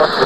That's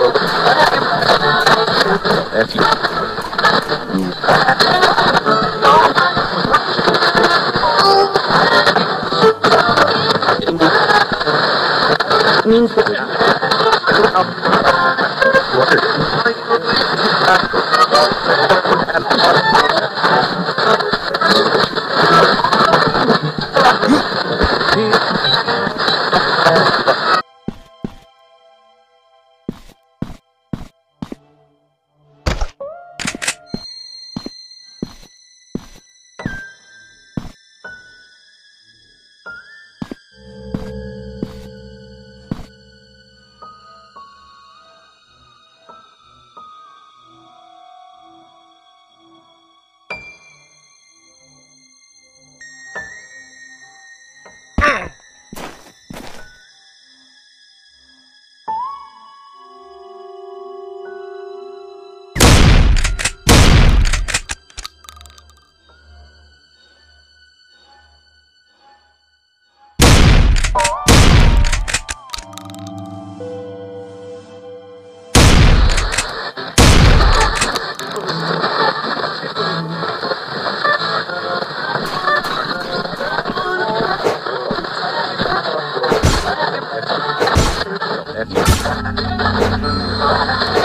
it.